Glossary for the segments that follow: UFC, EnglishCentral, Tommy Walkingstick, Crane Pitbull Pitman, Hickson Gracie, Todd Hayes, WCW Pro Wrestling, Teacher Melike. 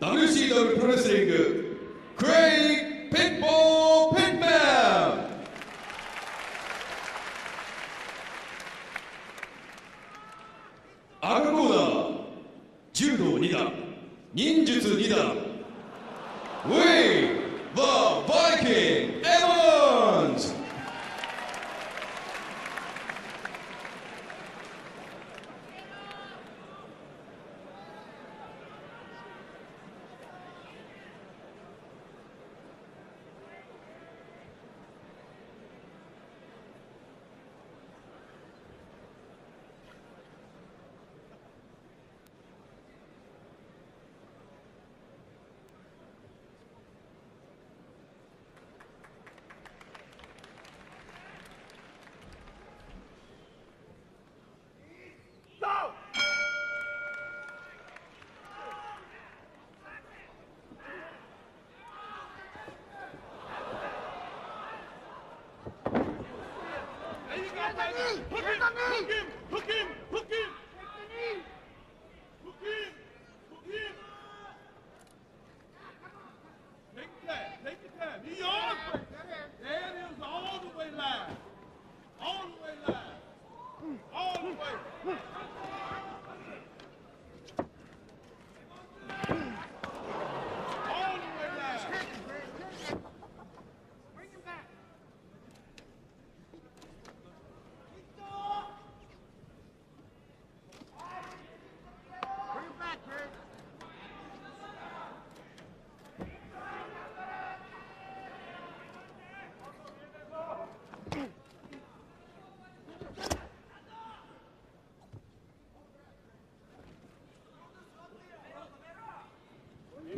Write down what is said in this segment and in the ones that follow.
WCW Pro Wrestling, Crane Pitbull Pitman.赤コーナー、柔道2段、忍術2段、Wave the Viking Evans。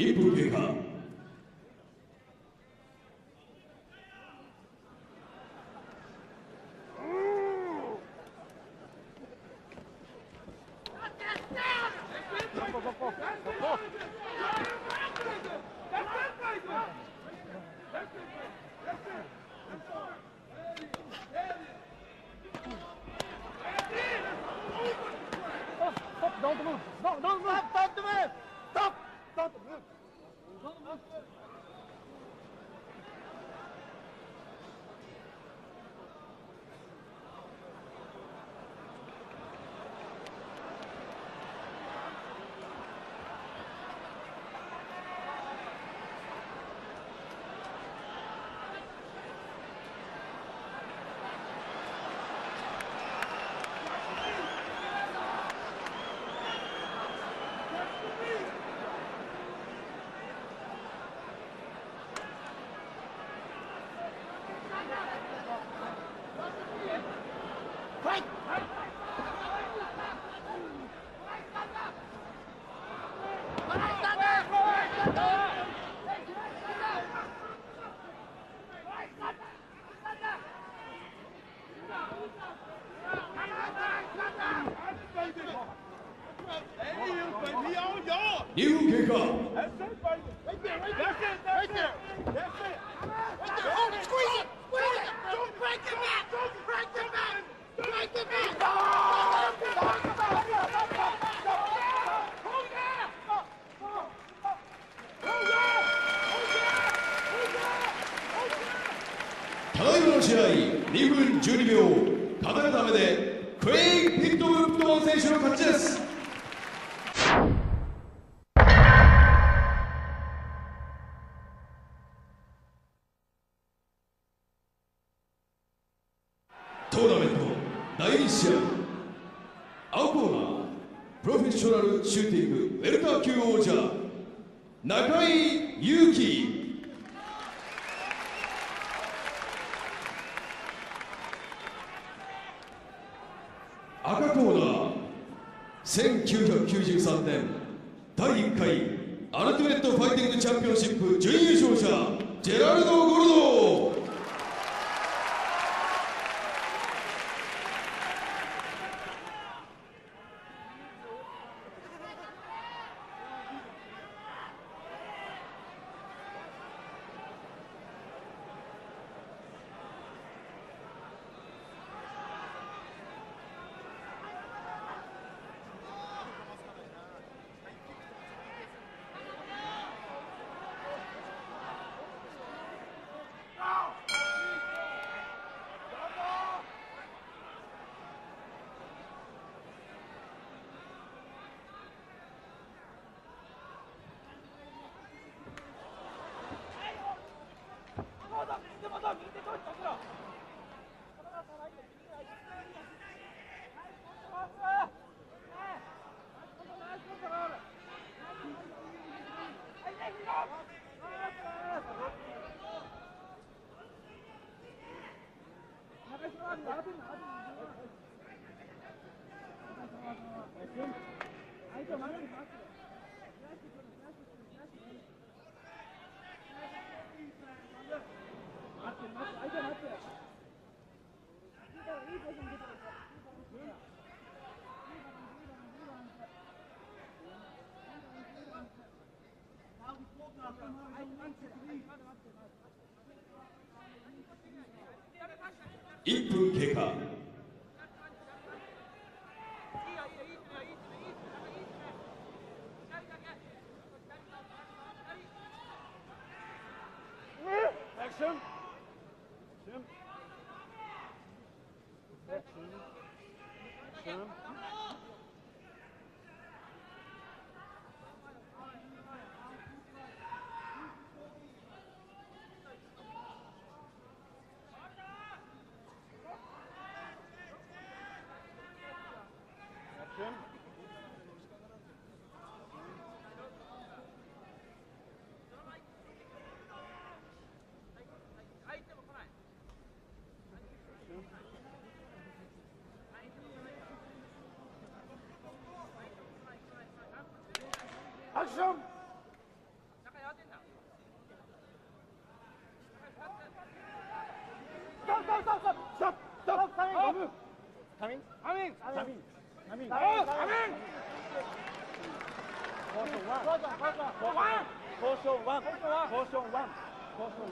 1分経過。1993年第1回アルティメットファイティングチャンピオンシップ準優勝者ジェラルド・ゴルド1分経過。アクション。 ジ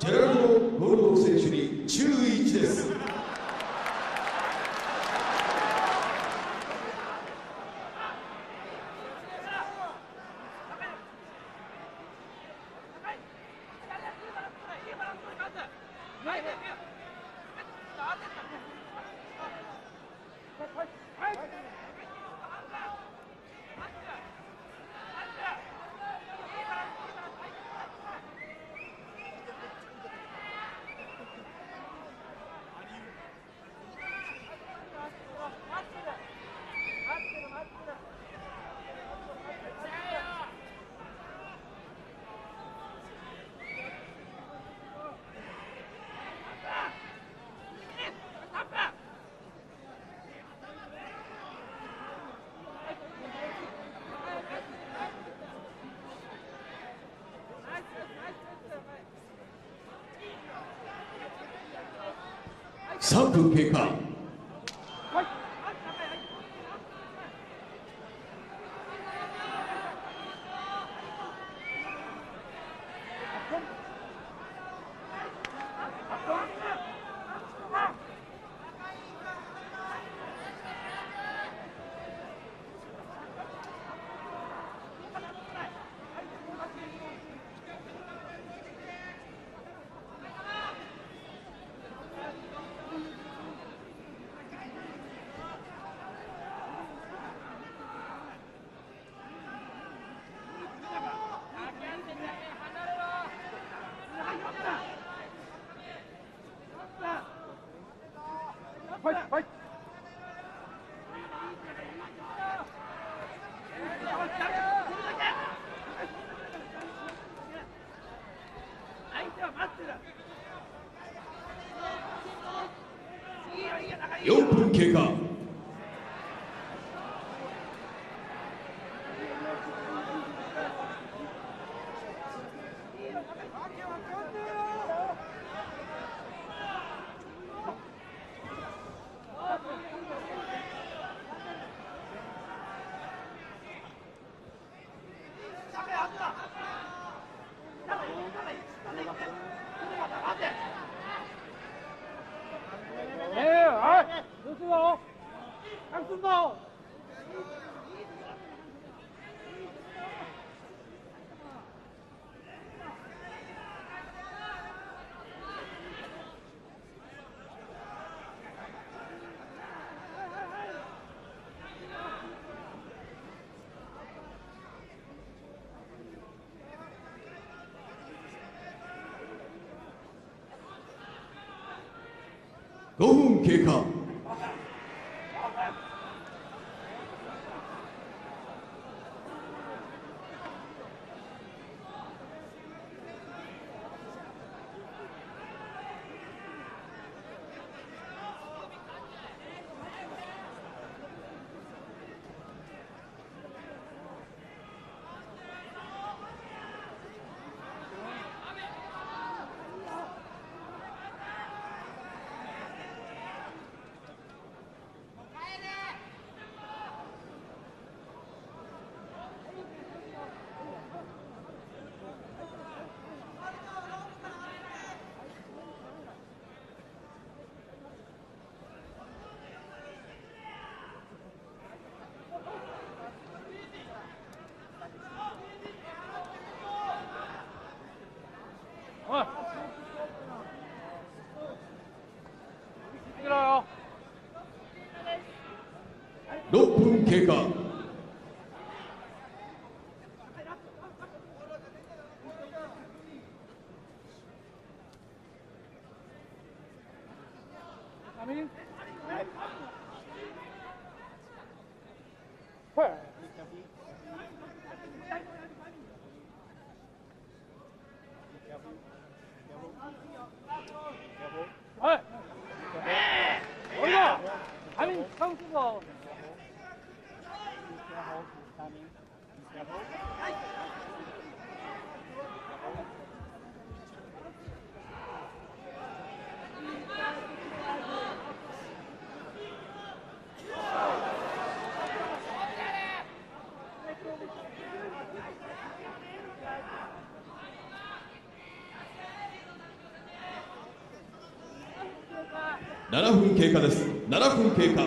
ェラルド・ロード選手に注意1です。3分経過。4分経過。5分経過。6분経過. 분経過です。 7분経過.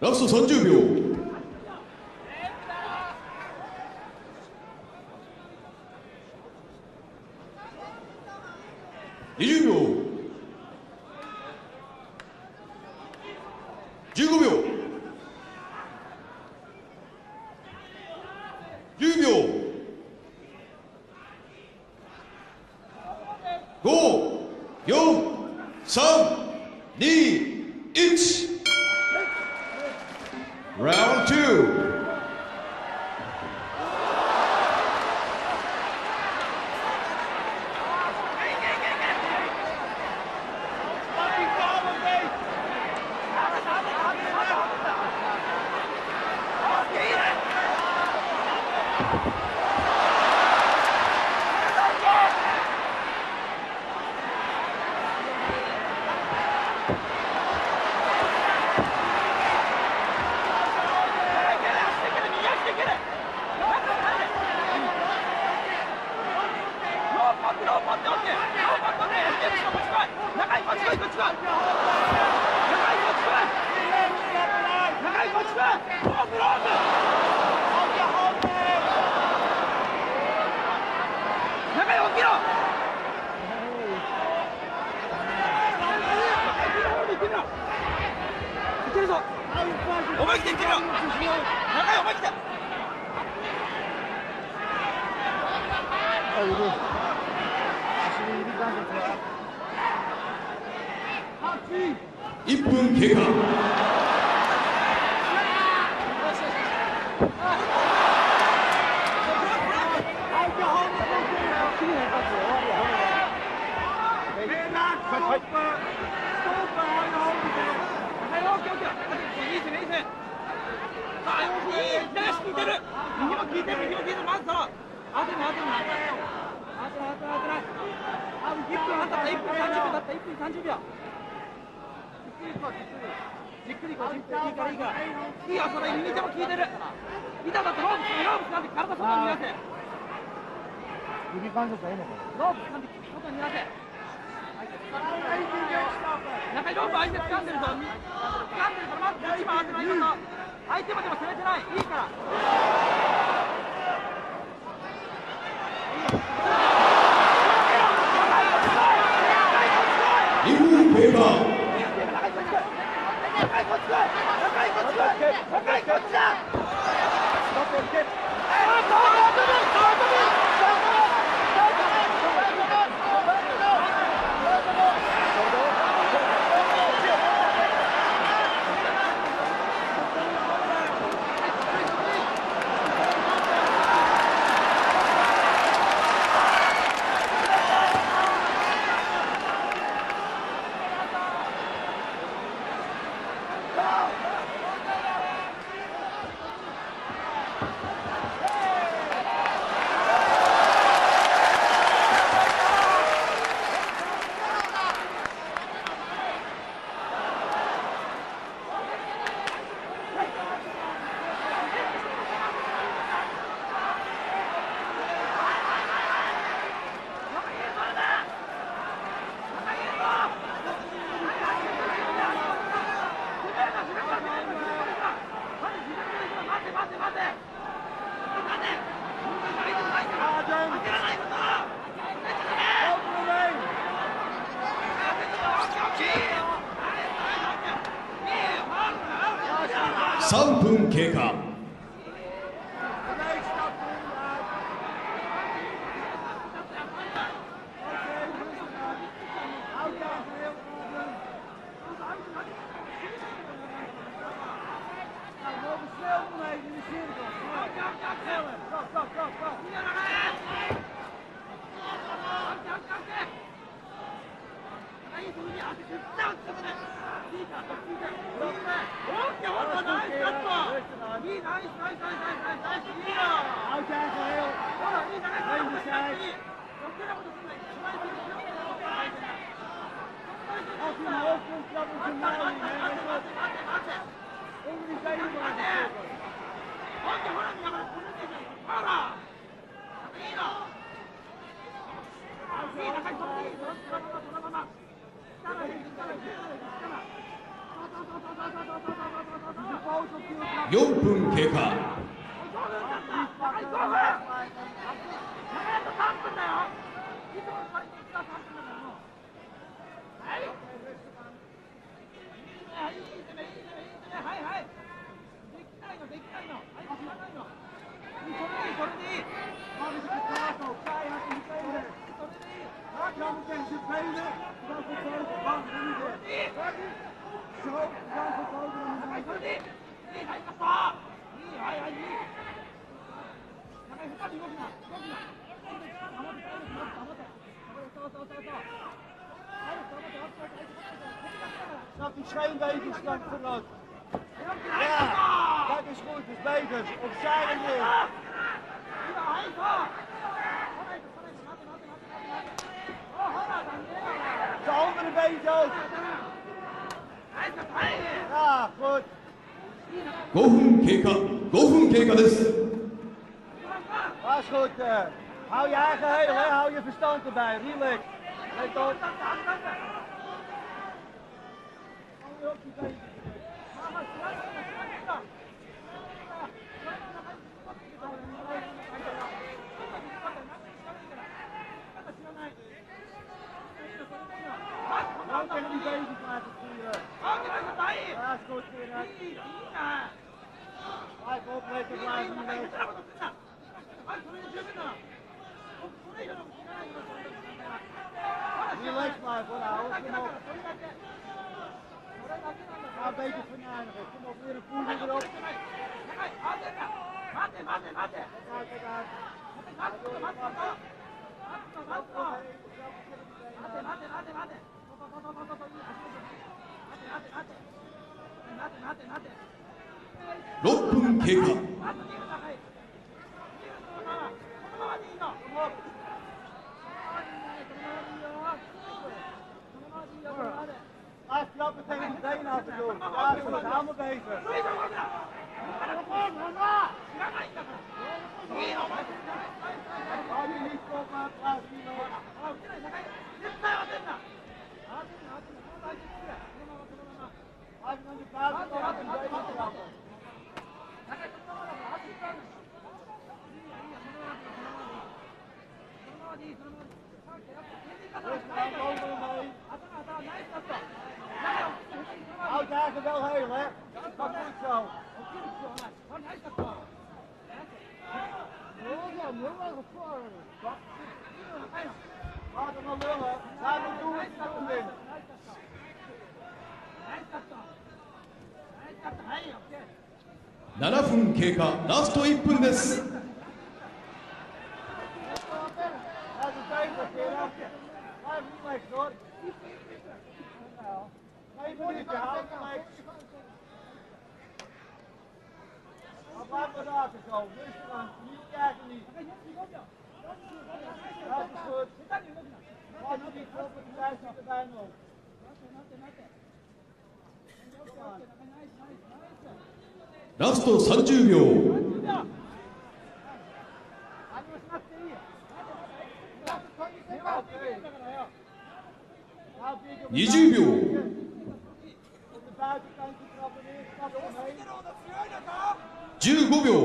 ラスト30秒. 20秒. 15秒. 10秒. 5 4 3 2 1. Round 2. 3分経過。4分経過。Snap die schijnbekers vlak vanuit. Ja, dat is goed, dus bekers. Opzij en weer. De andere been ook. Ja, goed. 5分経過、5分経過です。Dat is goed. Hou je eigen heel, hè? Hou je verstand erbij. Relax. Let op. Relax maar, een beetje vernietigen. Kom op, weer een poeder erop. Hij klappen tegen de benen af te doen. Hij is met de handen bezig. Houd daar wel heel, hè? Dat is goed zo. Laat hem maar lullen. Laat hem doen wat hij moet doen.7分経過、ラスト1分です。ラスト30秒。20秒。15秒。10秒。5、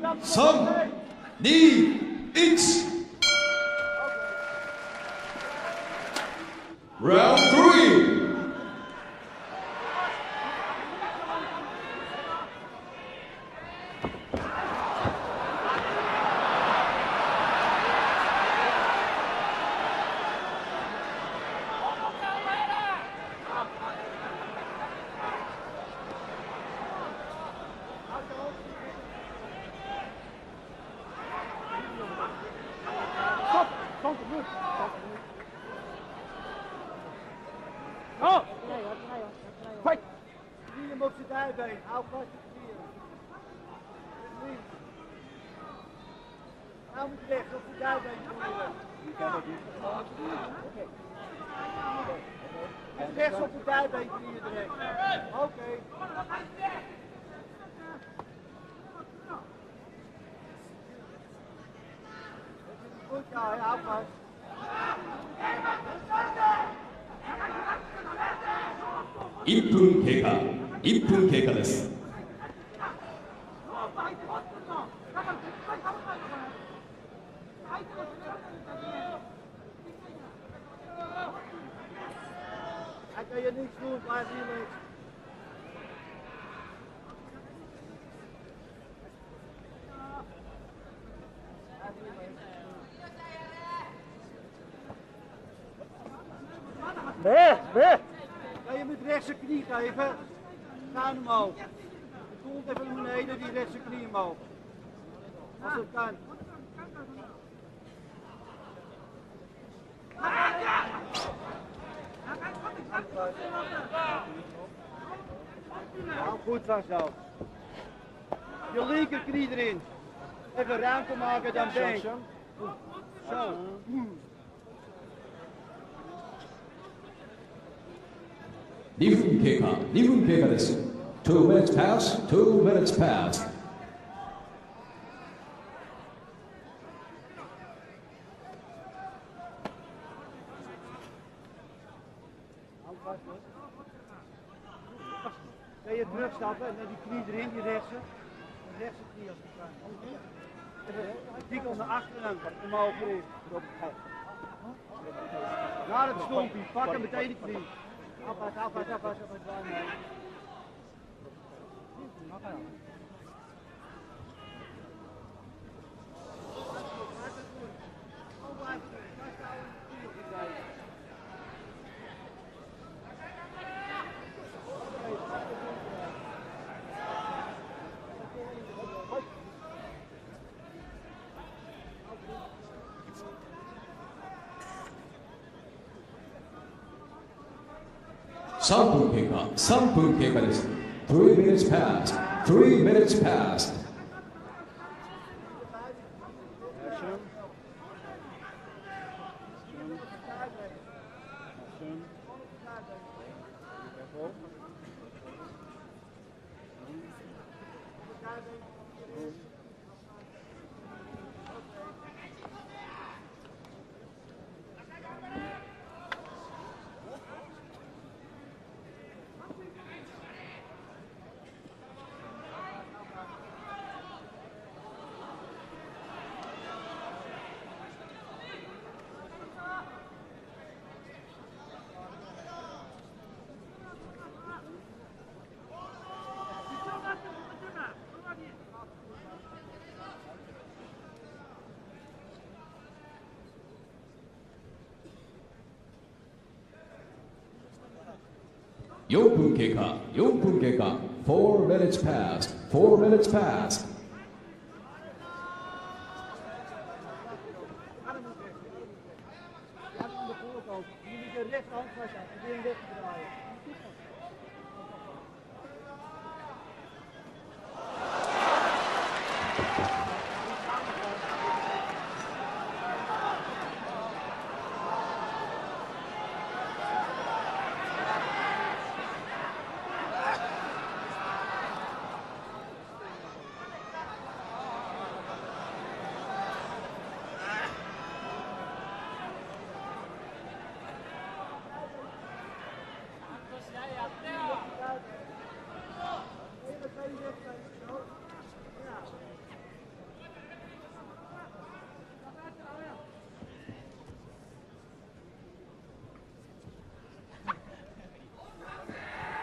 4、3、2、1。1分経過です。Ga je met rechtse knie geven? Ga omhoog. De kont even naar beneden, die rechtse knie omhoog. Als het kan. Nou, goed van zo. Je linkerknie erin. Even ruimte maken dan been. Zo.2分経過です。2 minutes pass. Ga je terugstappen en die knie erin, die rechtse. De rechtse knie als het kan. Als naar achteren, omhoog erin. Naar het stompje, pak hem meteen die knie.3分経過です。3 minutes passed. Yopunkeika, 4 minutes passed.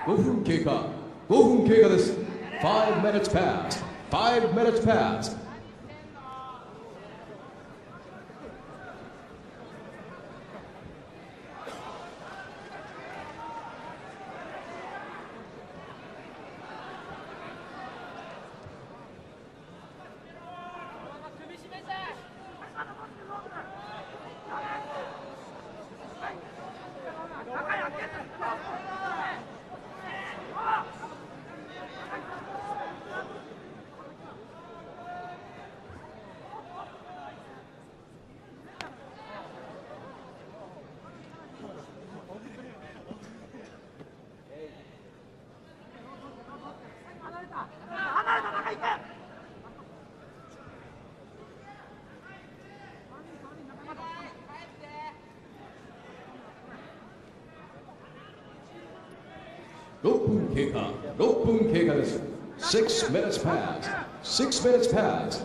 Go from Keka. 5 minutes passed. 5 minutes passed.6 minutes passed. 6 minutes passed. 6 minutes passed.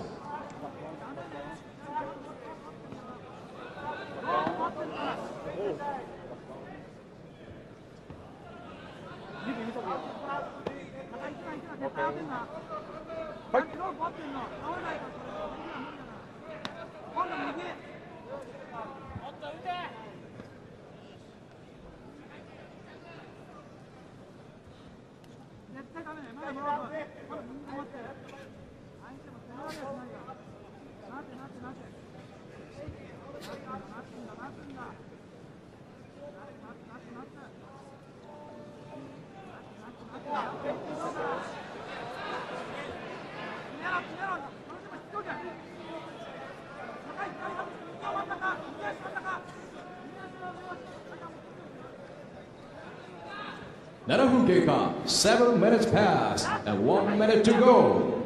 7分経過、7 minutes passed and 1 minute to go.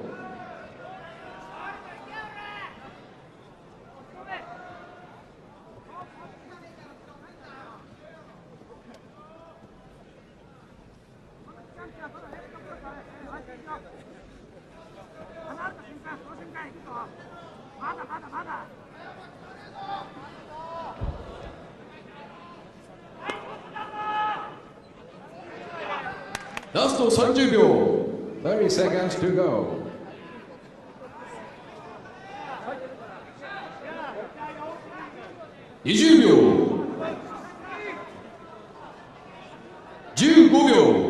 ラスト30秒。30 seconds to go. 20秒。15秒。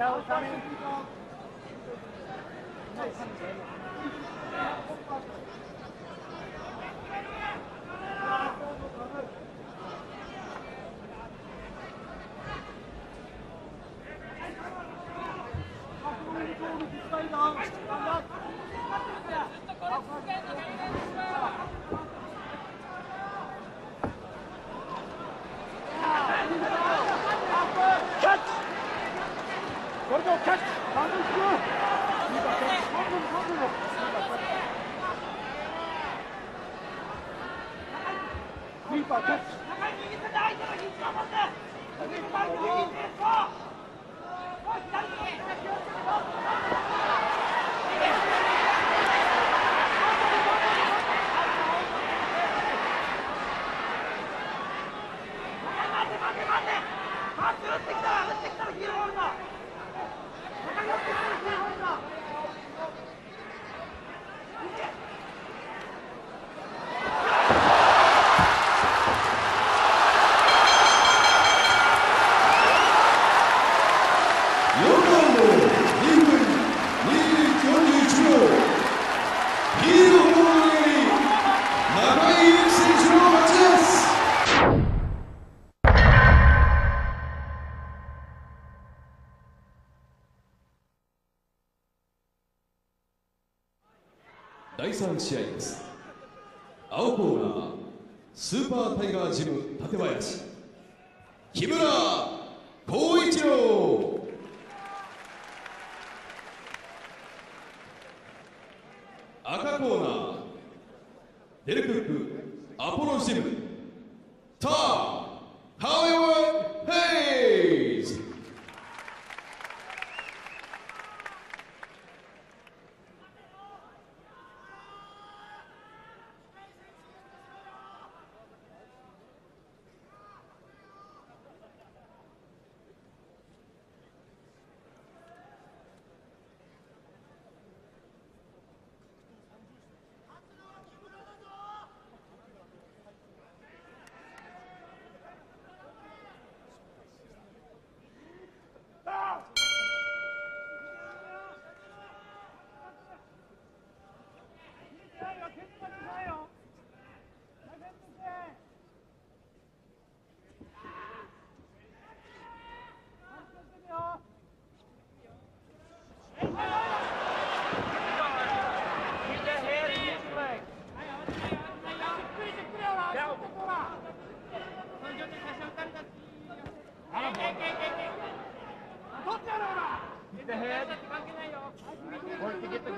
第3試合です。青コーナースーパータイガージム館林、木村光一郎。赤コーナーデルクックアポロジムターハリウッドヘイズ。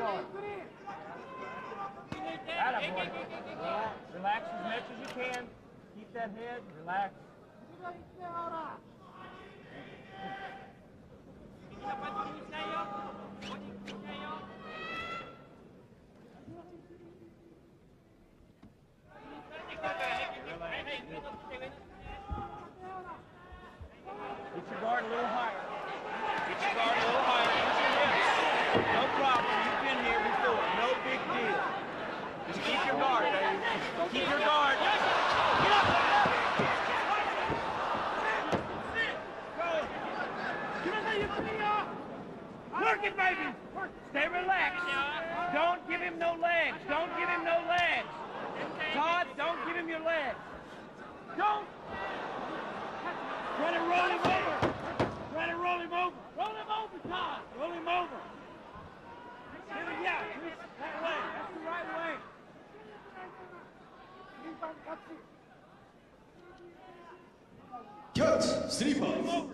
Relax as much as you can. Keep that head. Relax. Get your guard a little higher. Get your guard a little higher. Use your hips. No problem. You've been here before. No big deal. Just keep your guard, baby. Keep your guard. Get up. Work it, baby. Stay relaxed. Don't give him no legs. Don't give him no legs. Todd, don't give him your legs. Don't. Try to roll him over. Try to roll him over. Roll him over, Todd. Roll him over. Yeah, that way. That's the right way. Catch, sleepers. Go.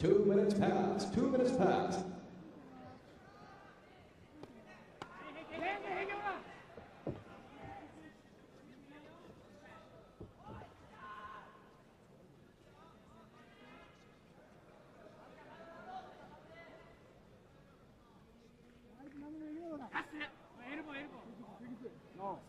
2 minutes passed. 2 minutes passed. No.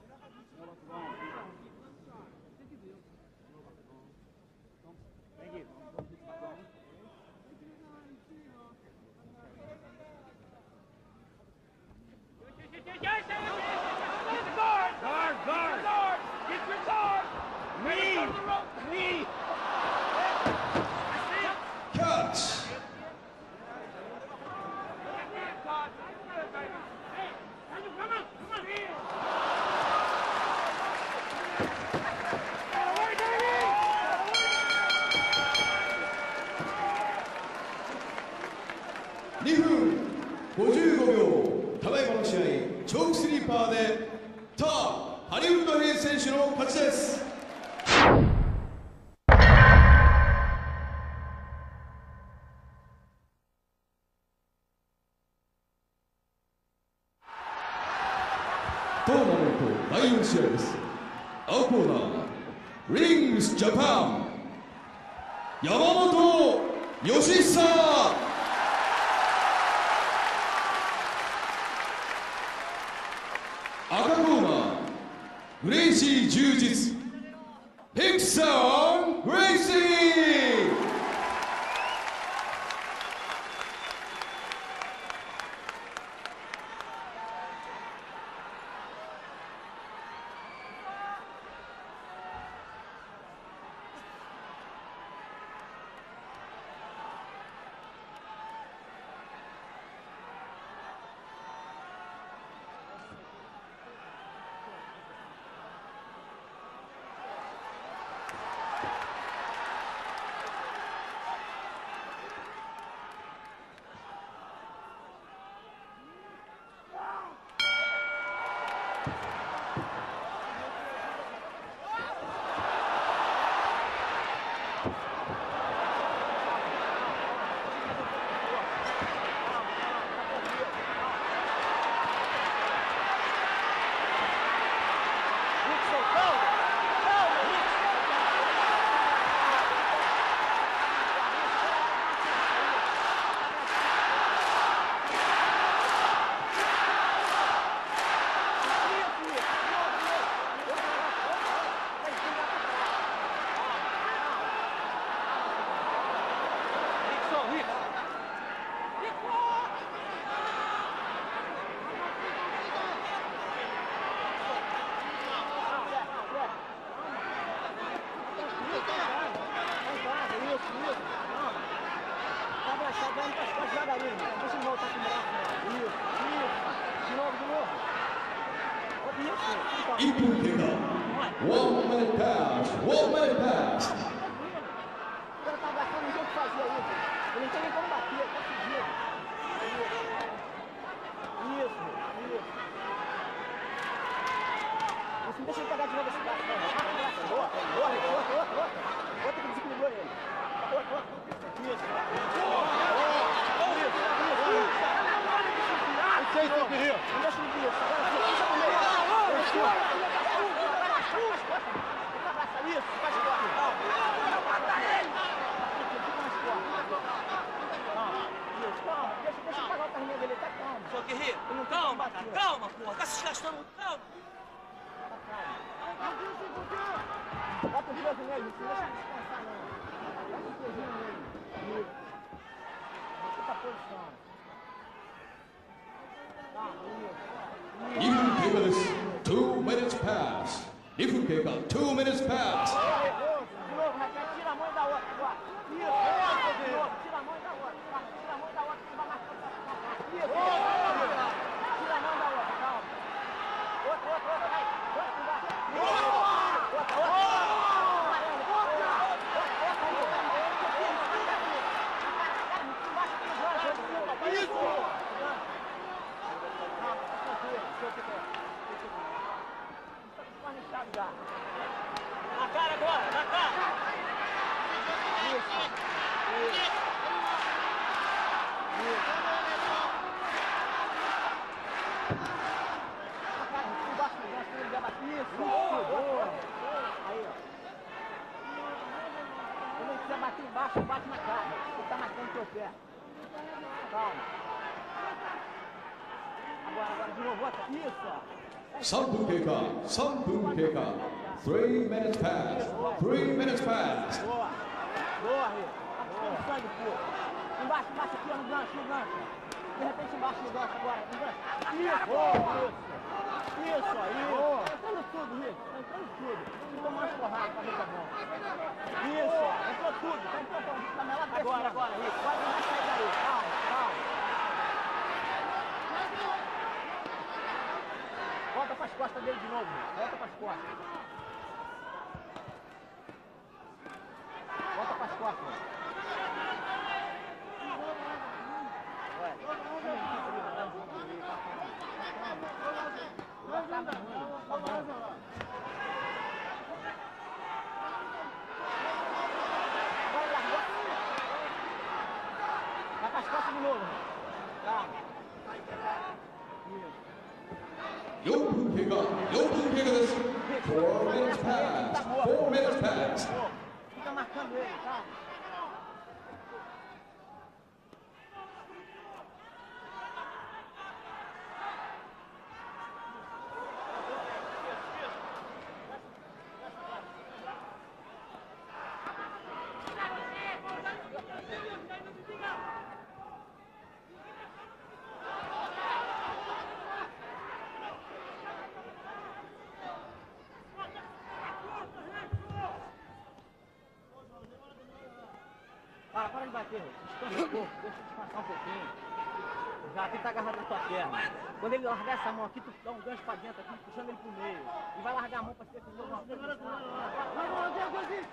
Cut. Some boom kicker. 3 minutes past. 3 minutes past. agora, agora, Rick. Quase mais sai daí. Calma, calma. Volta para as costas dele de novo, Rick. Volta para as costas. Volta para as costas, Rick. Four minutes passed. Fica marcando ele, tá? Para de bater, esconde o corpo, deixa eu descansar um pouquinho. Já, tem que estar agarrado na tua perna. Quando ele largar essa mão aqui, tu dá um gancho pra dentro aqui, puxando ele pro meio. E vai largar a mão pra se defender. Não, agora não. Isso,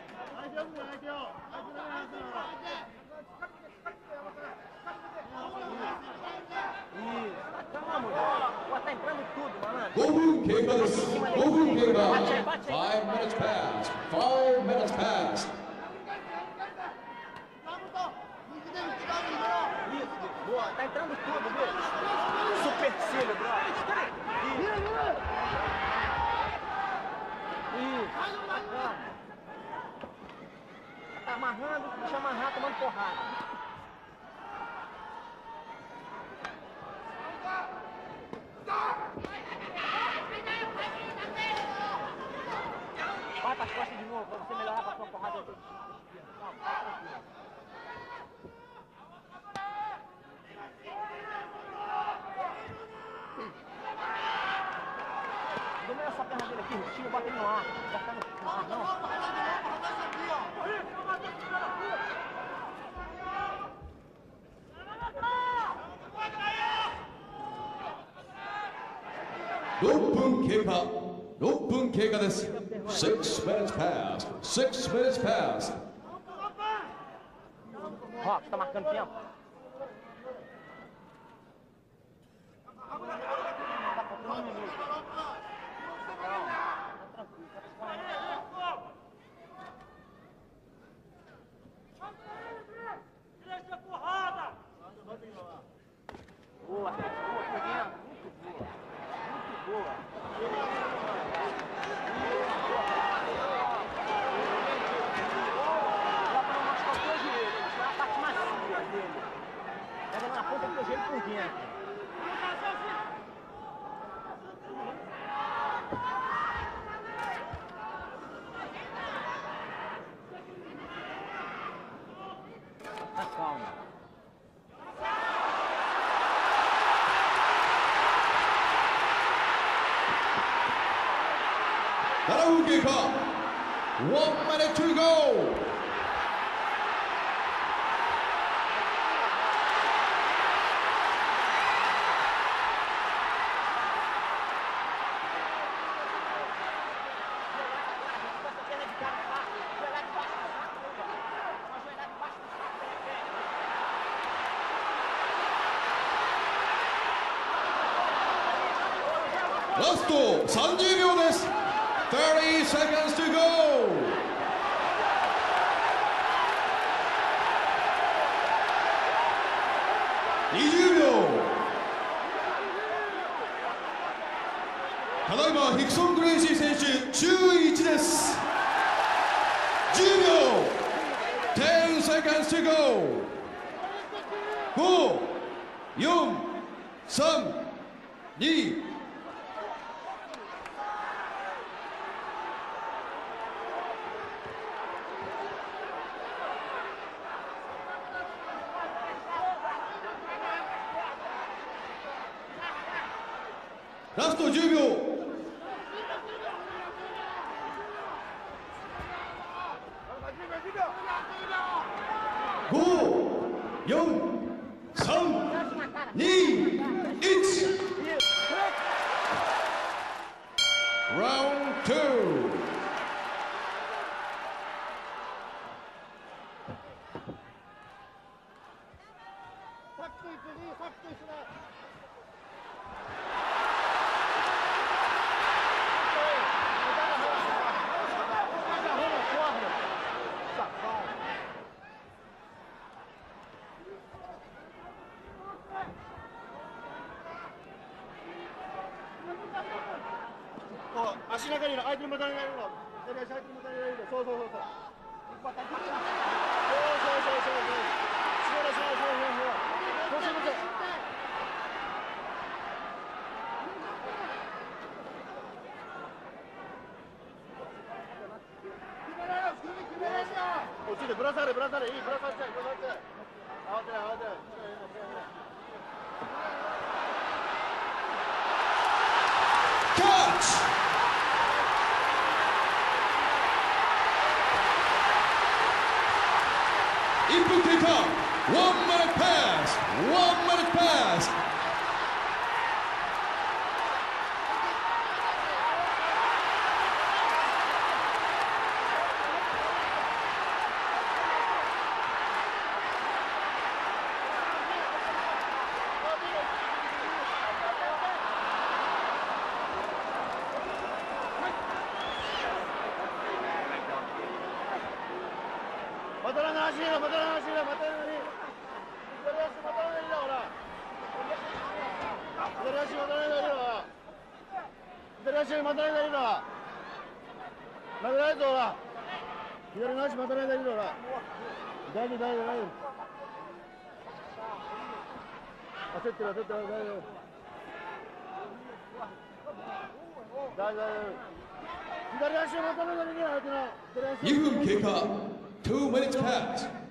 calma, moleque. Pô, tá entrando tudo, malandro. Bate aí. 5 minutes passed. Boa, tá entrando tudo, viu? Supercílio, brother. Isso, bacana. Tá amarrando, deixa amarrar, tomando porrada. Vai pras costas de novo, pra você melhorar pra sua porrada. Calma. Tira, bota ele no ar, já tá no ar, não. No punkeika this. 6 minutes passed. Ó, tá marcando tempo. That'll kick off. 1 minute to go. Last 30 秒です。 30 seconds to go. Tadaima Hickson Gracie 選手11です。10秒。10 seconds to go. 5 4 3 2 ラスト10秒。5, 4, 3, 2, 1. Round 2.足中にいる、相手にもたれられるの、左足相手にもたれられるの、そう。そう。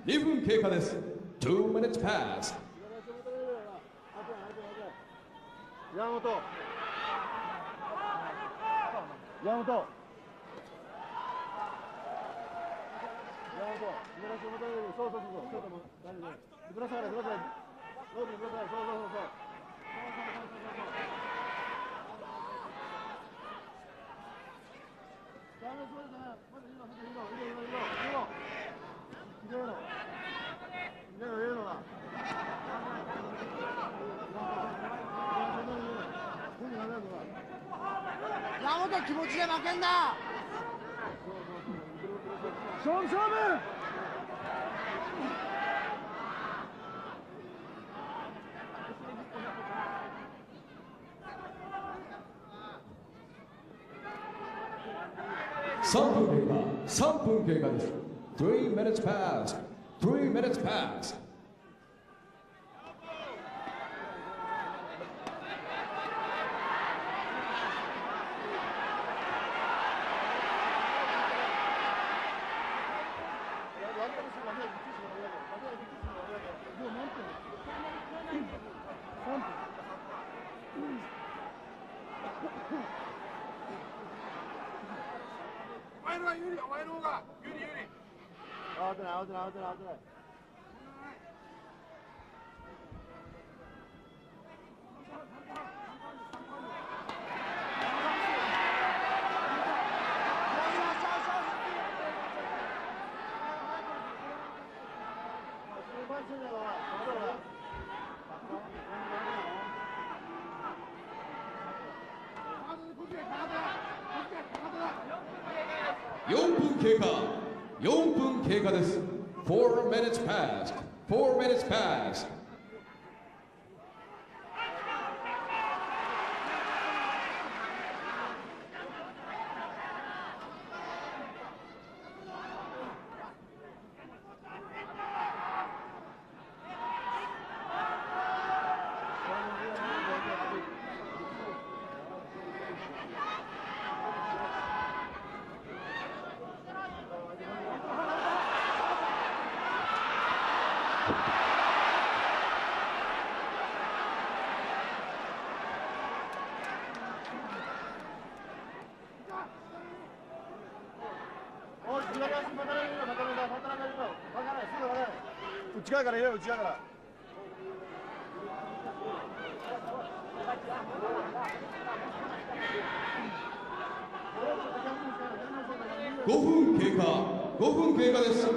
One minute past. Two minutes past. Some 3 minutes past. Four minutes past. 内側から入れろ、内側から。5分経過、5分経過です。5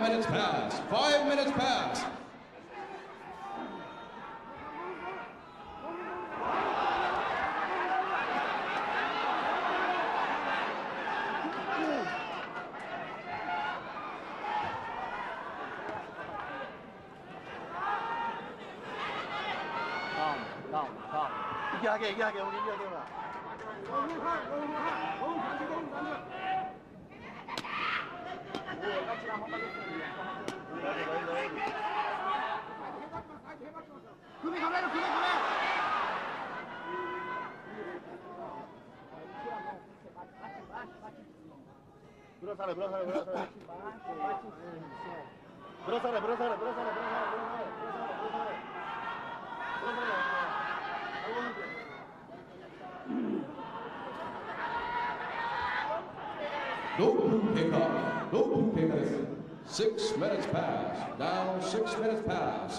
minutes pass、5 minutes pass。Six minutes pass. Now 6 minutes pass.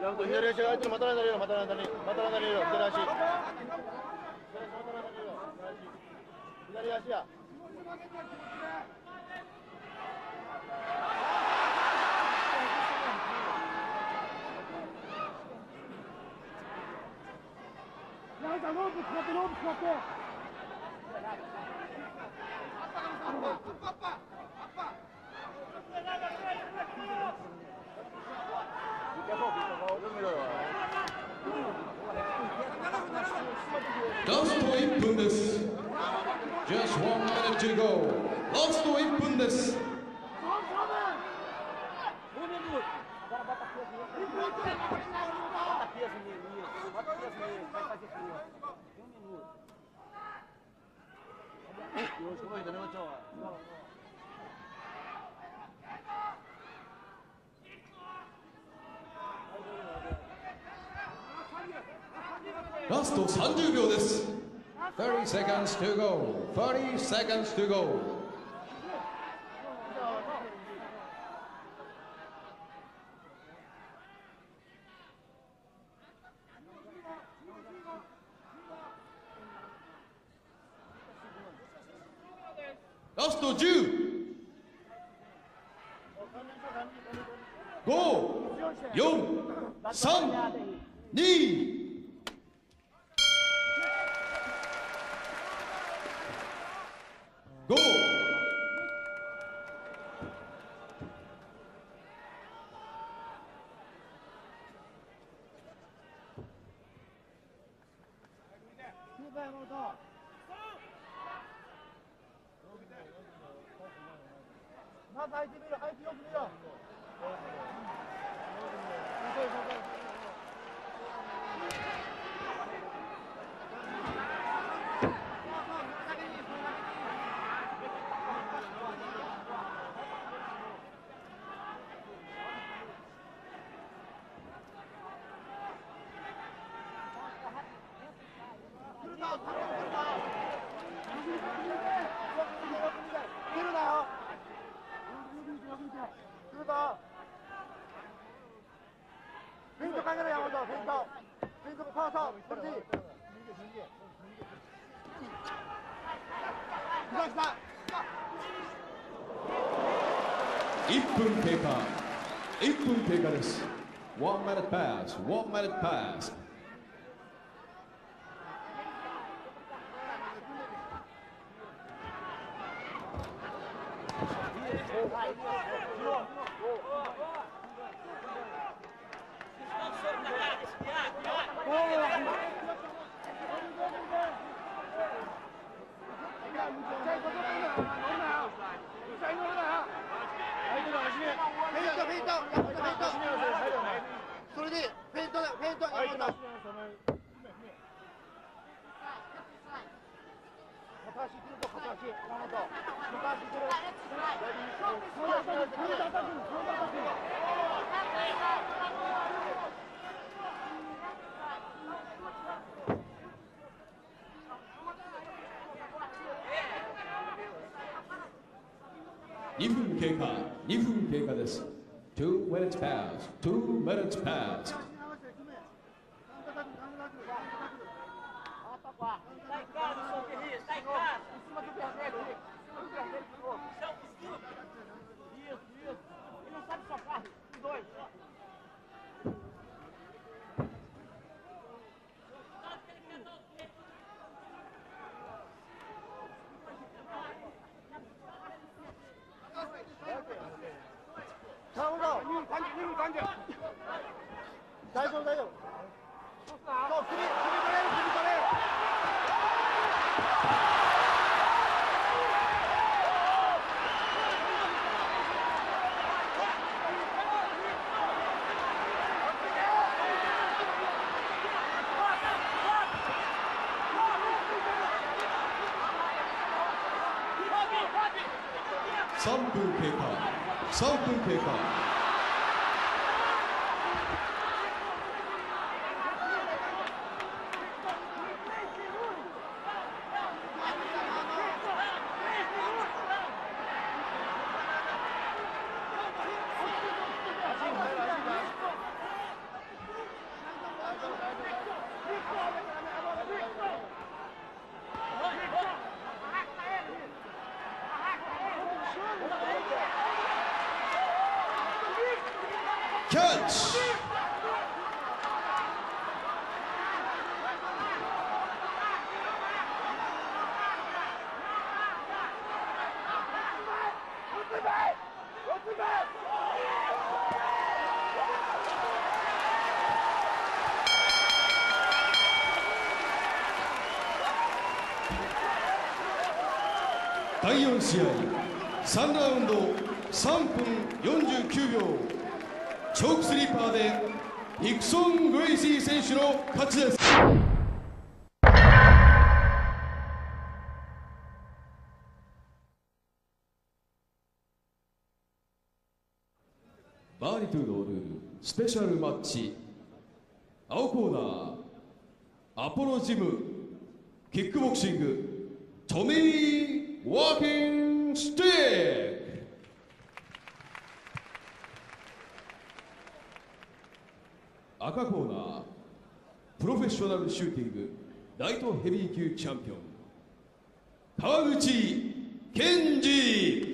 Just 1 minute to go. Last 1分です。ラスト30秒です。30 seconds to go. 30 seconds to go. Last 10. 5, 4, 3, 2. This 1 minute pass, 1 minute pass. 2分経過です。 2 minutes passed. 2 minutes passed. 3分経過。 第4試合3ラウンド3分49秒、チョークスリーパーでニクソン・グレイシー選手の勝ちです。 バーニトゥーのルールスペシャルマッチ、青コーナーアポロジムキックボクシングTommy Walkingstick。 赤コーナープロフェッショナルシューティングライトヘビー級チャンピオン川口健二。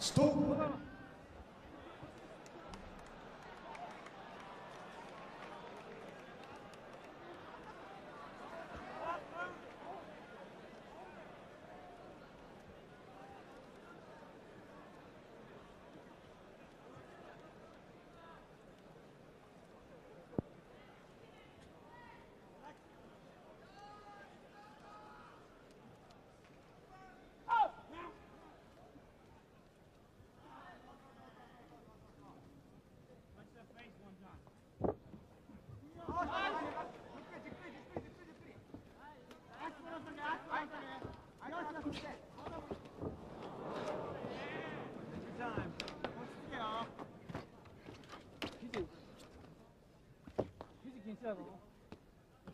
Stop!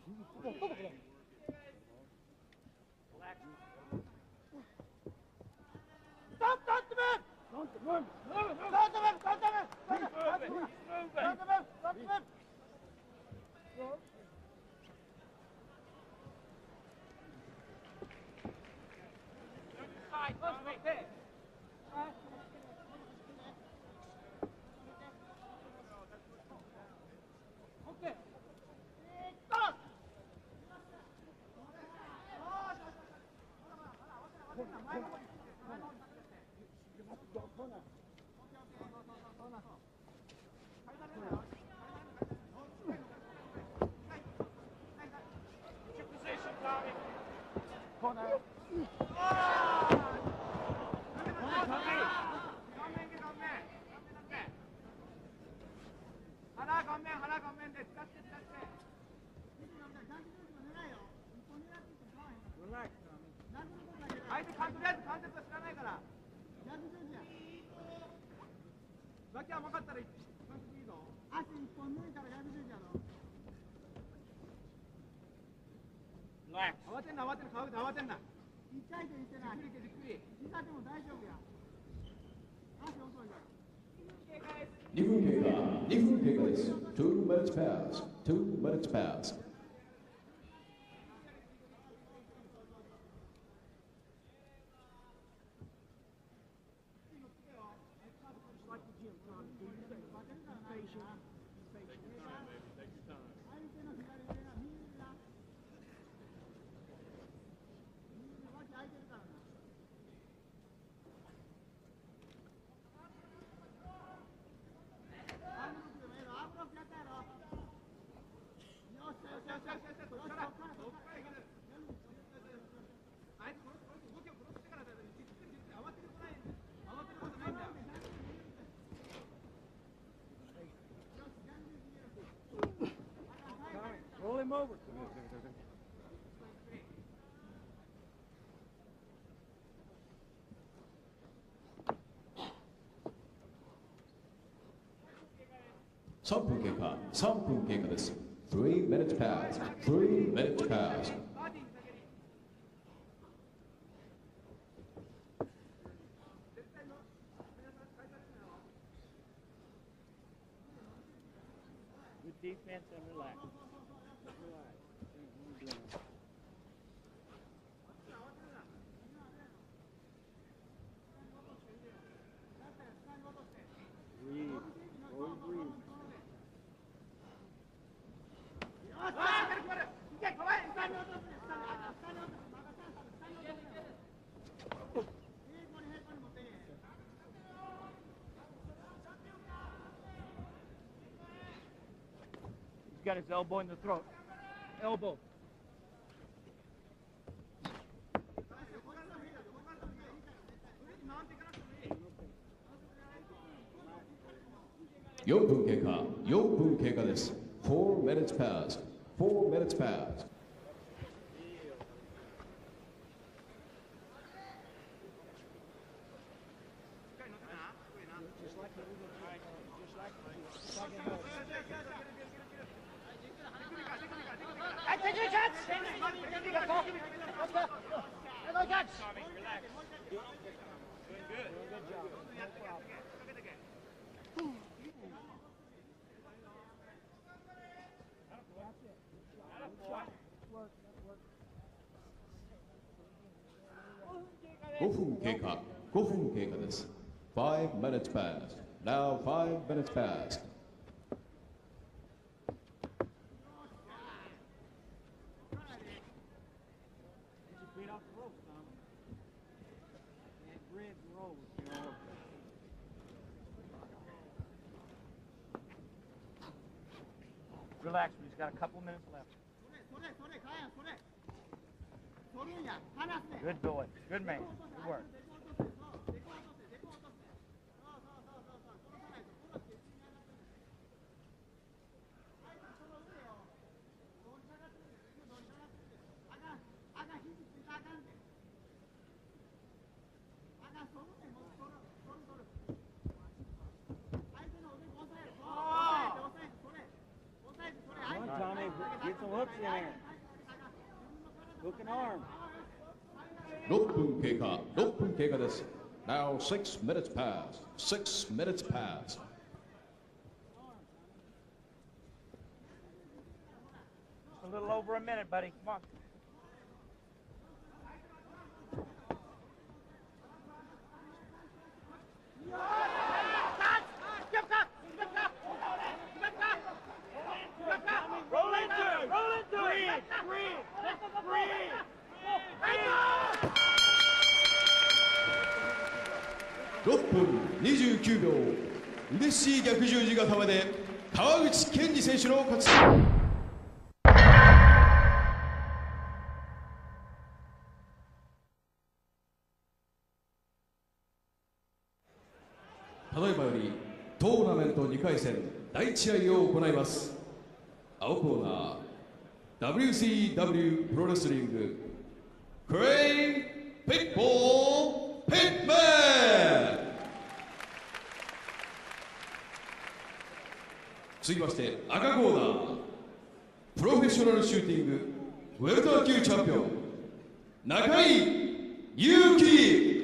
2 minutes past. 2 minutes past. 2 minutes past. 3分経過です。3 minutes past. 3 minutes past. 。Got his elbow in the throat. Elbow. Yobu Keka this. 4 minutes past. 4 minutes past. 5分経過です。5 minutes past. Now 5 minutes past. 1 the hooks in there. Hook and arm. Nopun Keka this. Now 6 minutes past. 6 minutes past. A little over a minute, buddy. Come on. UFC 逆十字固まで川口健二選手の勝ち。ただいまよりトーナメント2回戦第1試合を行います。青コーナー WCW プロレスリング Crane Pitbull Pitman。 続きまして赤コーナープロフェッショナルシューティングウェルター級チャンピオン中井祐希。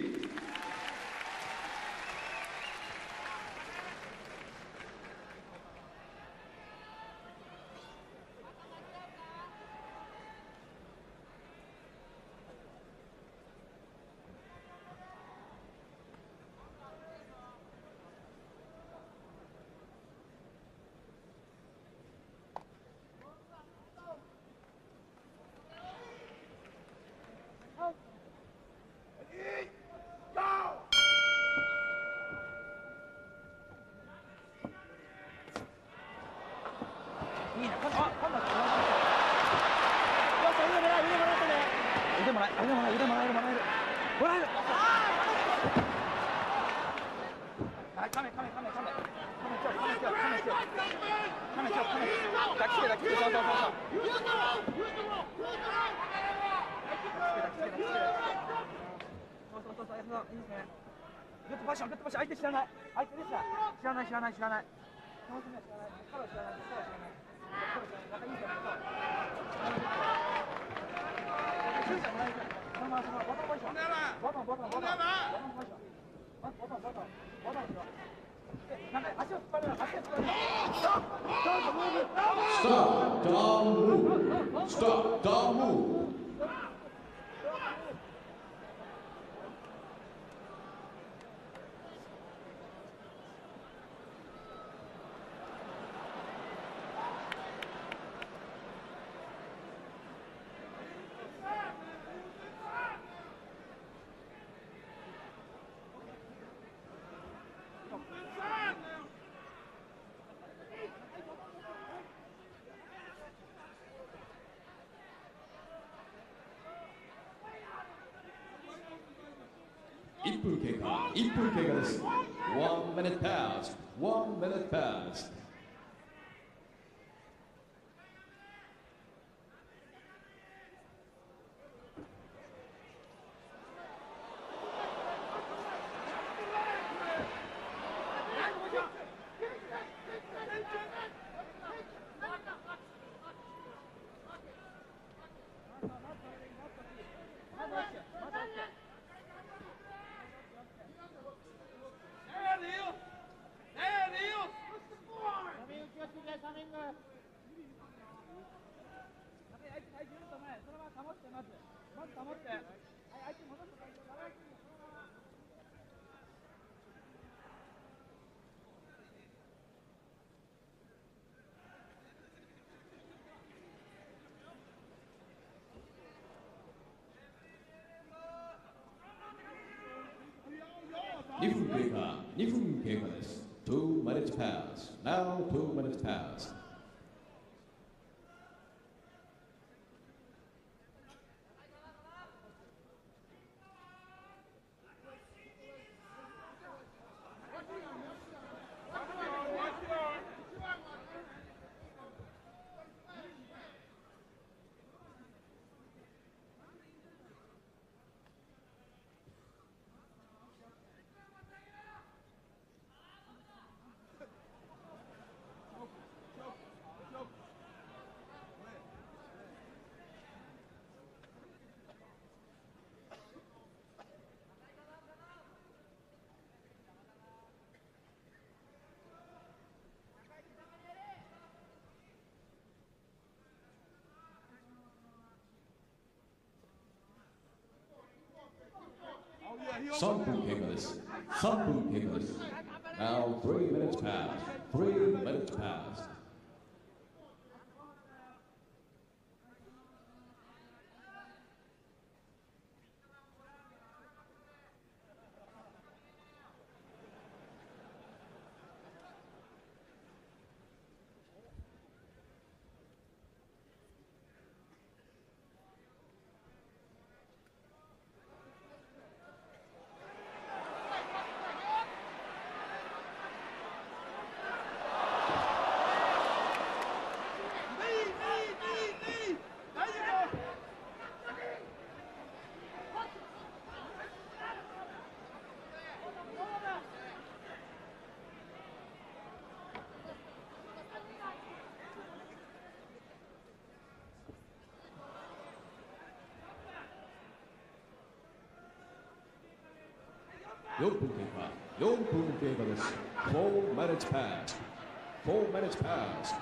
1分経過です。1 minute past。 2分経過です。2 minutes past。 Now 2 minutes past。Some boo higgles. Now 3 minutes past. 3 minutes past. Young Boone gave us 4 minutes past. 4 minutes past.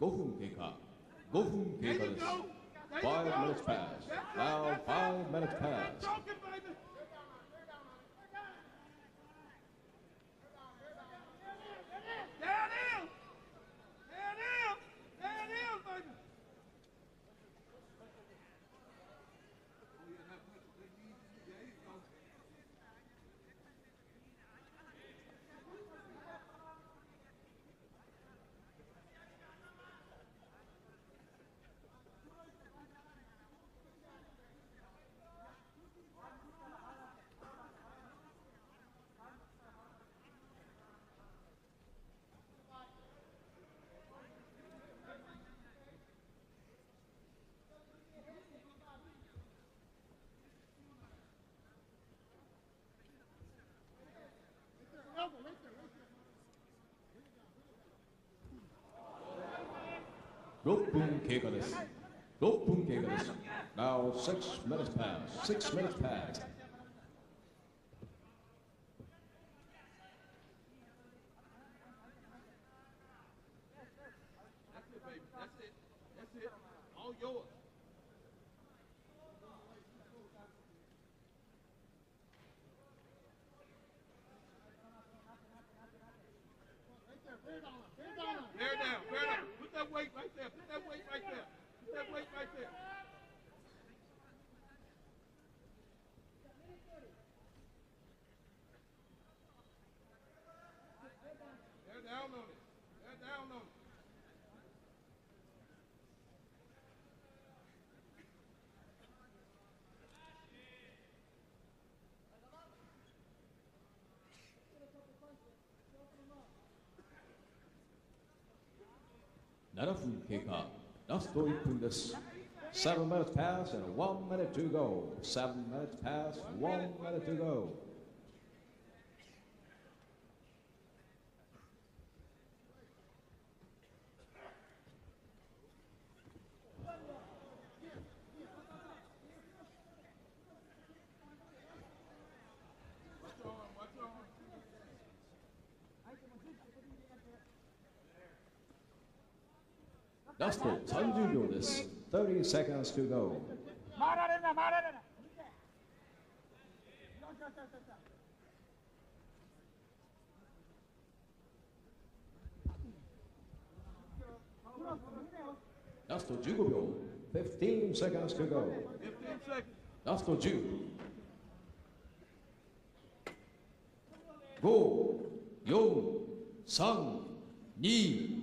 Go home, Kika. 5 minutes past. Now 5 minutes past. Rope boom, now 6 minutes past. 6 minutes past. That's it, baby. All yours. Put that weight right there. They're down on it. That's 7 minutes pass and 1 minute to go. 7 minutes pass, 1 minute to go. Dustin, time to do this. 30 seconds to go. Dustin, Jugobio, 15 seconds to go. 15 seconds. Dustin, Go, Yo, Sang, Ni.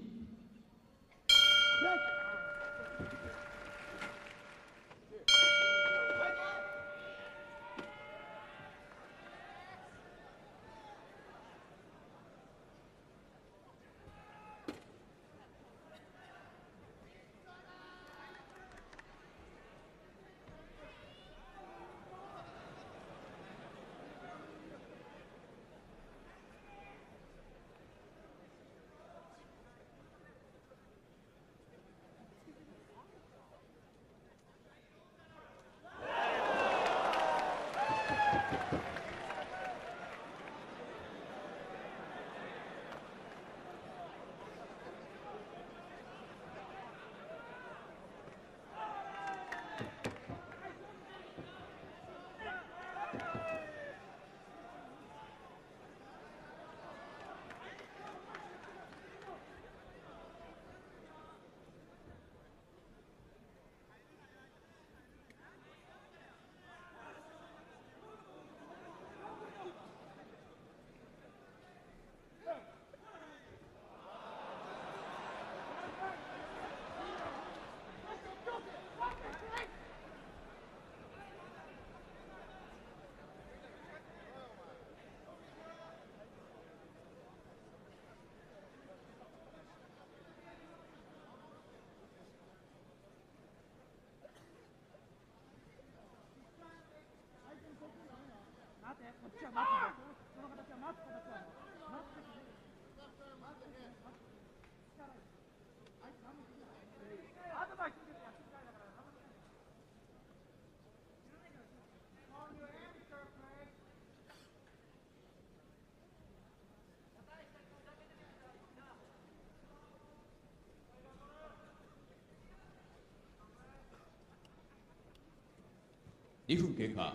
2分経過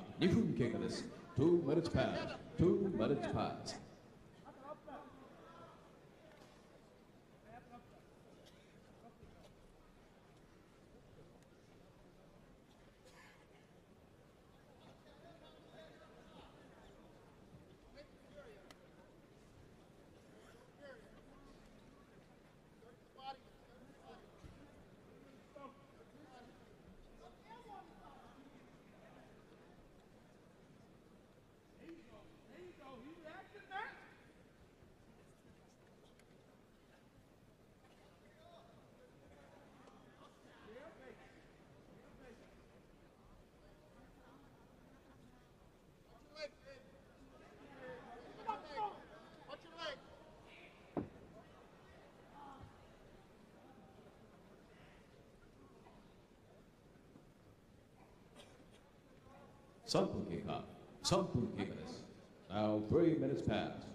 です。2 minutes past. Some です。 Now 3 minutes past.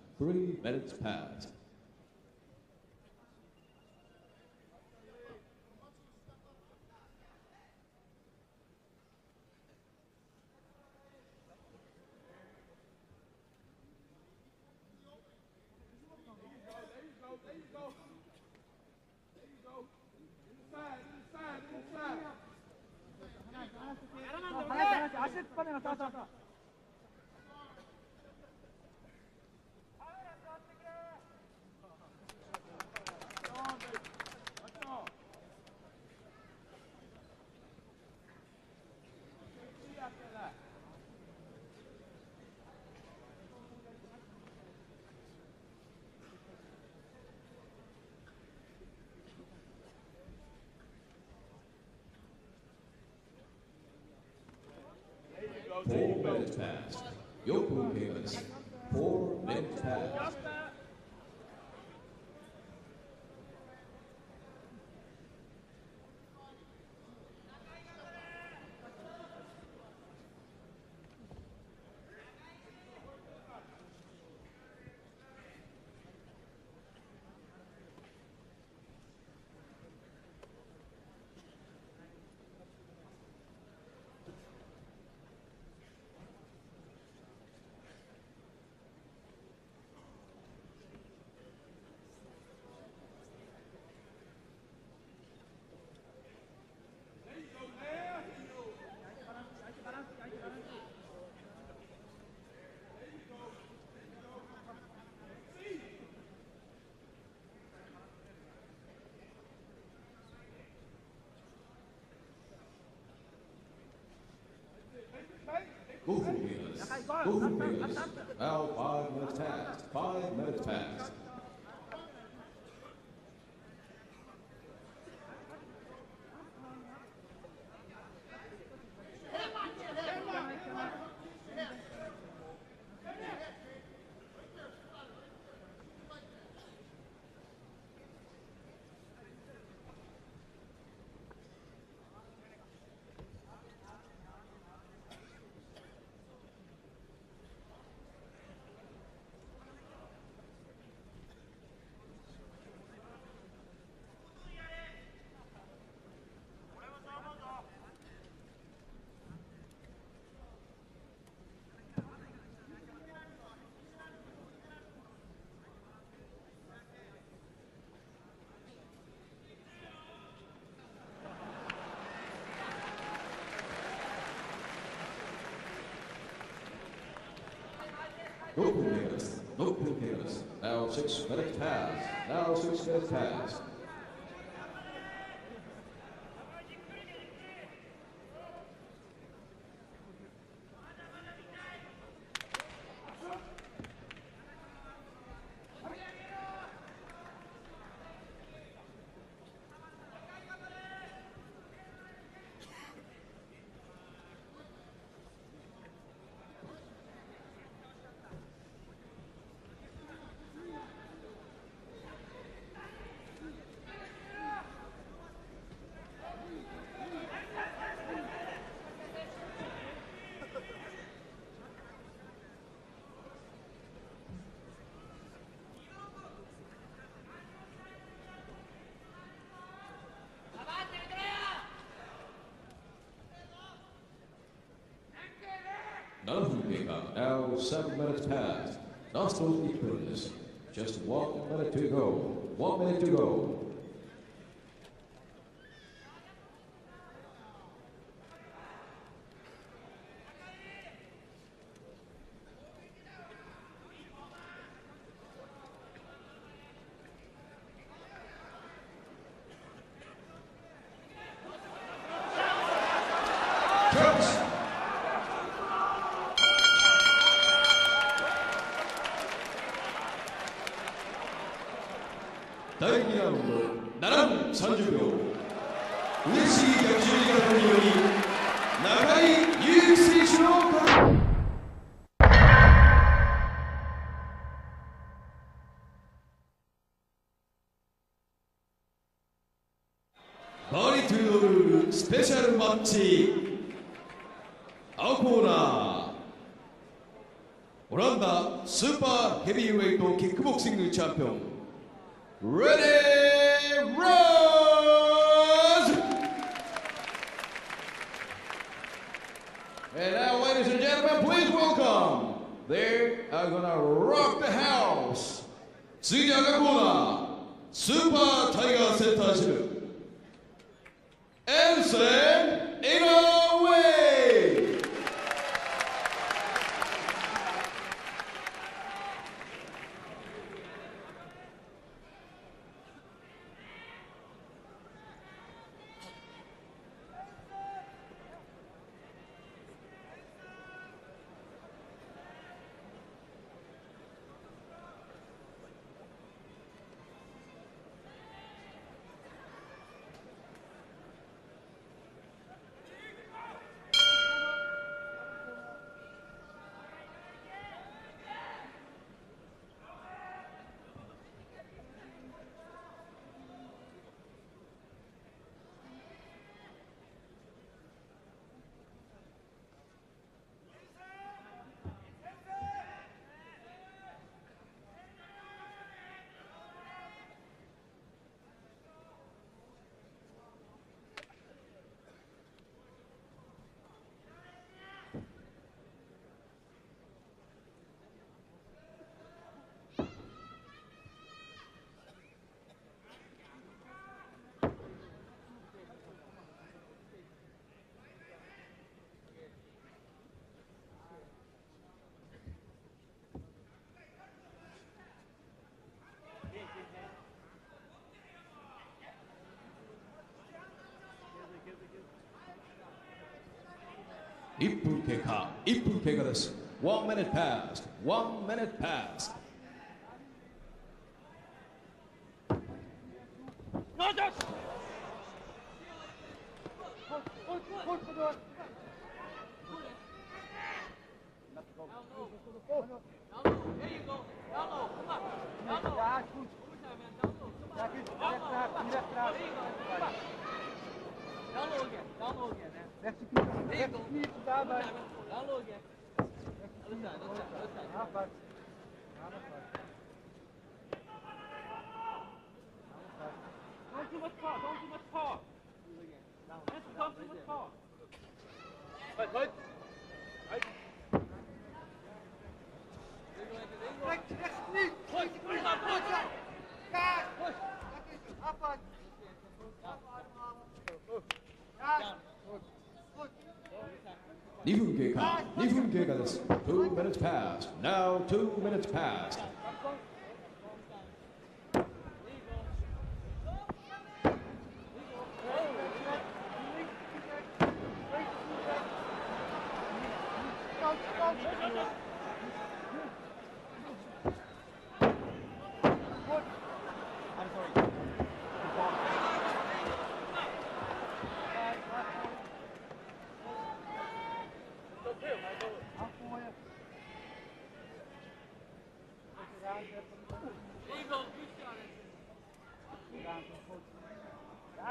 Past. Yoku Davis, 4 minutes past. Go for this. Now 5 minutes past. 5 minutes past. No pin papers. Now 6 minutes past. Now 6 minutes past. Non-kickout, now 7 minutes past. Nostril equalness. Just 1 minute to go. 1 minute to go.1分経過です。 1 minute past. 1 minute past. 2 minutes past. 2 minutes past. Now 2 minutes past.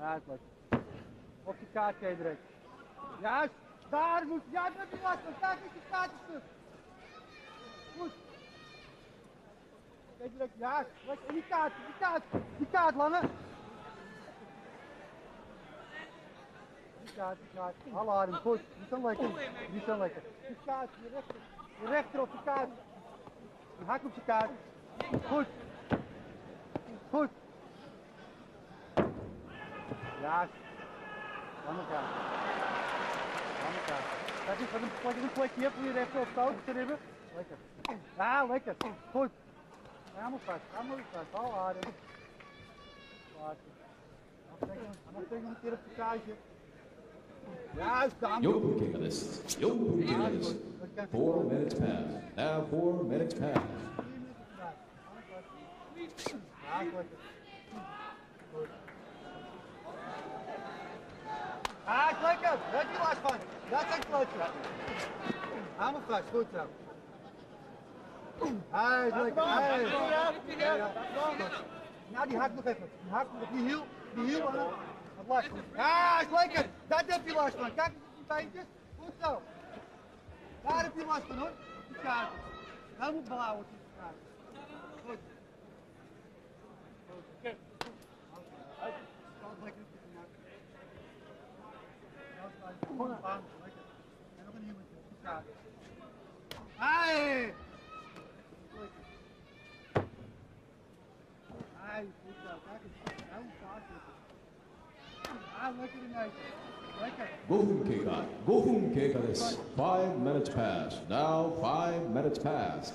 Ja, het was. Op de kaart kan je direct. Juist. Daar moet je. Ja, dat heb je last van. Daar is je kaart stuk. Goed. Kijk direct. Ja, lekker. En die kaart, die kaart. Die kaart, lange. Die kaart, haal adem, goed, die zijn lekker, die kaart, je rechter op de kaart, een hak op de kaart, goed, goed, ja, aan de kaart, dat is wat een plekje hebt om je rechter op de auto te ribben, lekker, ja, lekker, goed, helemaal vast, haal adem, afdekken een keer op de kaartje. Juist, dan. Joop Kingelist. 4 minutes past. Now 4 minutes past. Ah, klikken. Dat is je last van. Dat is een klotje. Hamer vast, goed zo. Hij, klikken. Nou, die haakt nog even. Die haakt nog die hiel. Die hiel aan. Ja, is lekker. Dat heb je last van. Kijk eens op die beentjes. Goed zo. Daar heb je last van hoor. Die kaart. Helemaal blauw wordt die kaart. Goed. Goed. Lekker. En nog een nieuwtje. Die kaart. Hey! Lekker. Hey, goed zo. Kijk eens. Helemaal kaart. Ah, lekker in huis. Lekker. Go home kicker is 5 minutes past. Now 5 minutes past.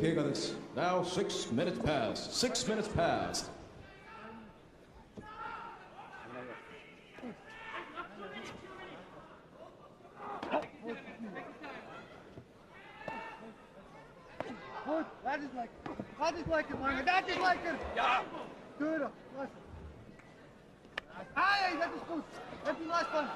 Kick on this. Now 6 minutes past. 6 minutes past. Goed, dat is lekker, man. Dat is lekker. Ja. Keurig, last. Hey, dat is goed. Heb je last van?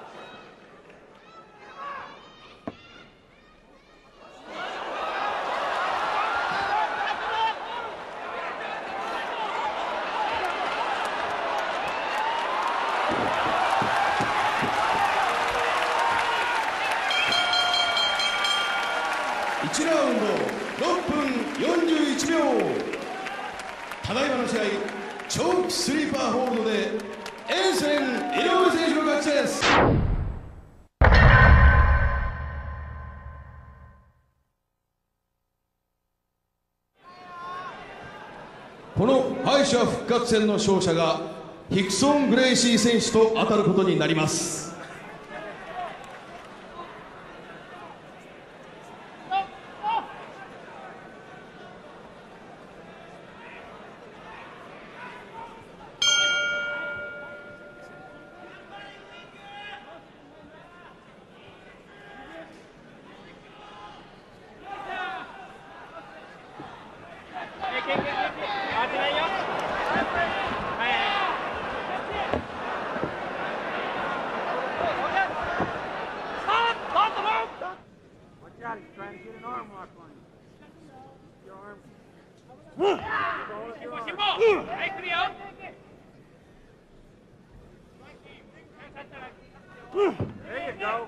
復活戦の勝者がヒクソン・グレイシー選手と当たることになります。There you go.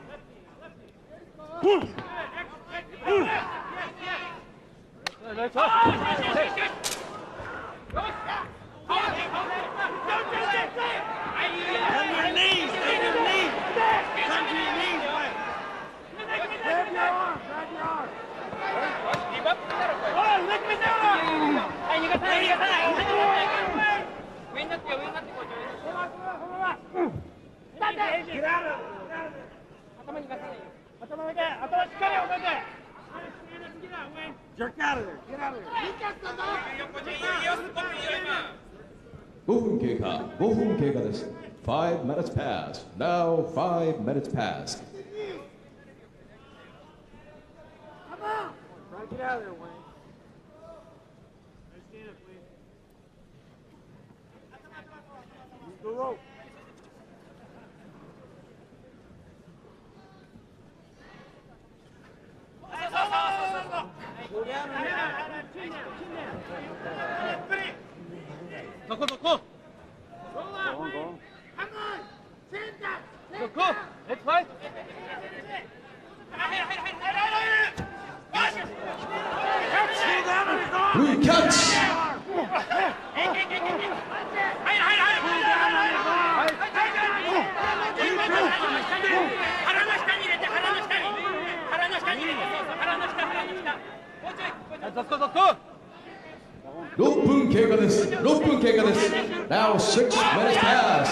Jerk out of there. Get out of there. 5分経過。5分経過です。5 minutes passed. Now 5 minutes passed. Come on. Try to get out of there, Wayne. Stand up, please. Use the rope. Go down and down. Chin down, chin down. Finish. Toko, toko. Roll out, man. Come on. Chin down. Toko. Let's fight. We catch. 6分経過です。6分経過です。 Now 6 minutes passed.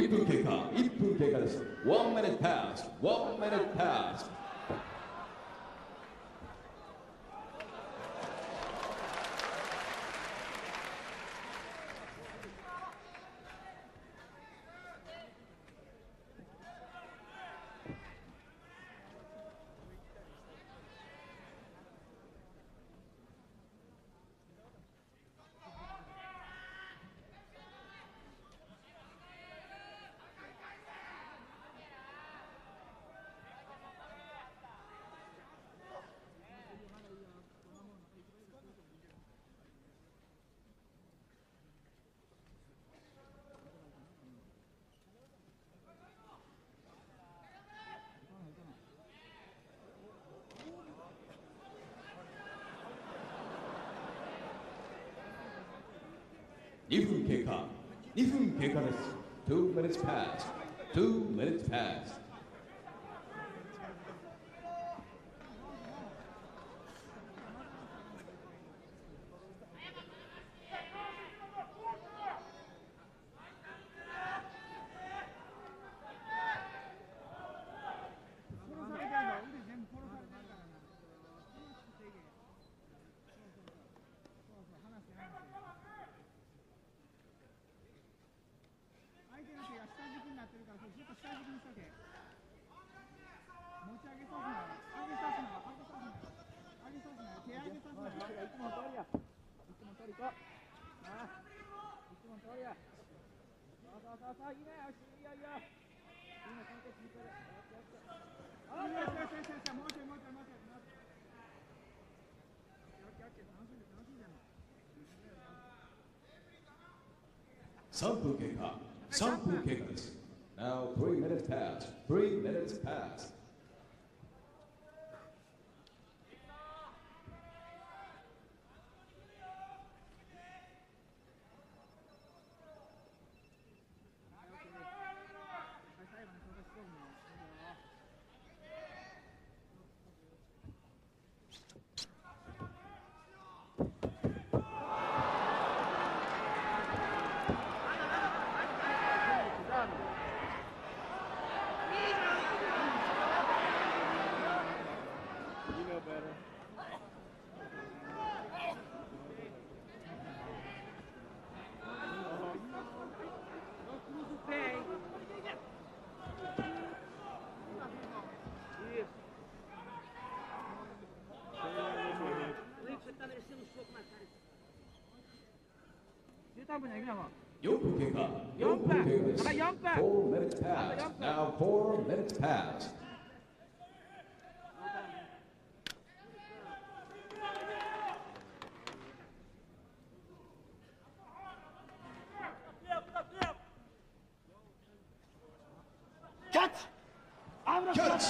1분経過 1분経過です。 1 minute past 1 minute past 2分経過2分経過です。 2 minutes past 2 minutes past 3分経過3分経過です。 Now 3 minutes past 3 minutes past 4分経過4分経過です。 4 minutes past now 4 minutes past キャッチキャッチナイス 5 minutes past.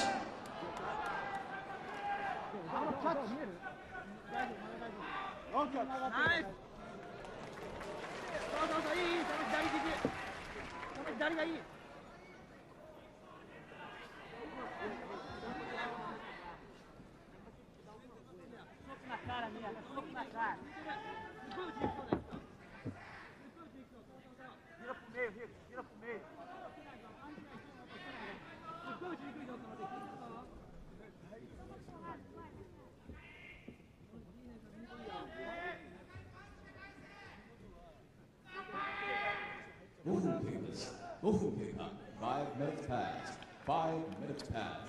5 minutes past. 5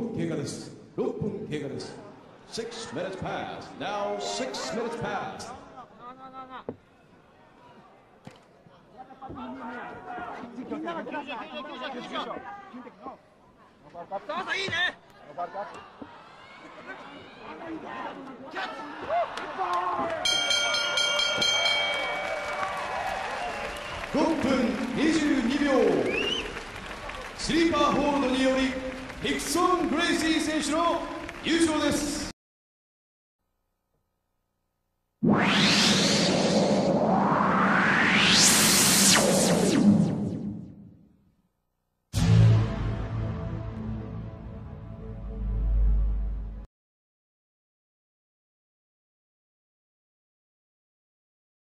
6분経過です。6分経過です。 6 minutes past. Now 6 minutes past. Sliver Holdによりディクソン・グレイシー選手の優勝です。